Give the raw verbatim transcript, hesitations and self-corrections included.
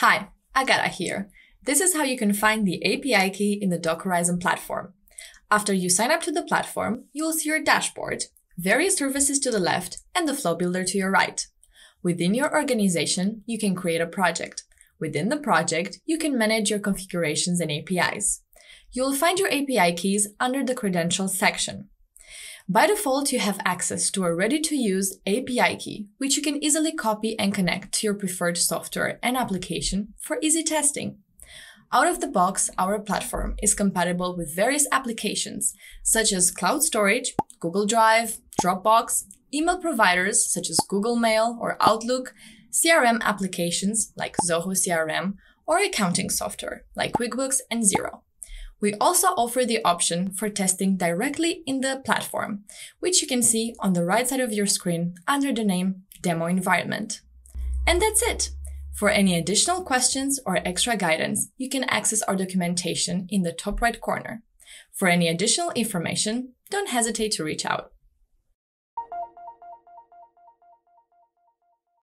Hi, Agata here. This is how you can find the A P I key in the DocHorizon platform. After you sign up to the platform, you will see your dashboard, various services to the left, and the Flow Builder to your right. Within your organization, you can create a project. Within the project, you can manage your configurations and A P Is. You will find your A P I keys under the Credentials section. By default, you have access to a ready-to-use A P I key, which you can easily copy and connect to your preferred software and application for easy testing. Out of the box, our platform is compatible with various applications, such as cloud storage, Google Drive, Dropbox, email providers such as Google Mail or Outlook, C R M applications like Zoho C R M, or accounting software like QuickBooks and Xero. We also offer the option for testing directly in the platform, which you can see on the right side of your screen under the name Demo Environment. And that's it! For any additional questions or extra guidance, you can access our documentation in the top right corner. For any additional information, don't hesitate to reach out.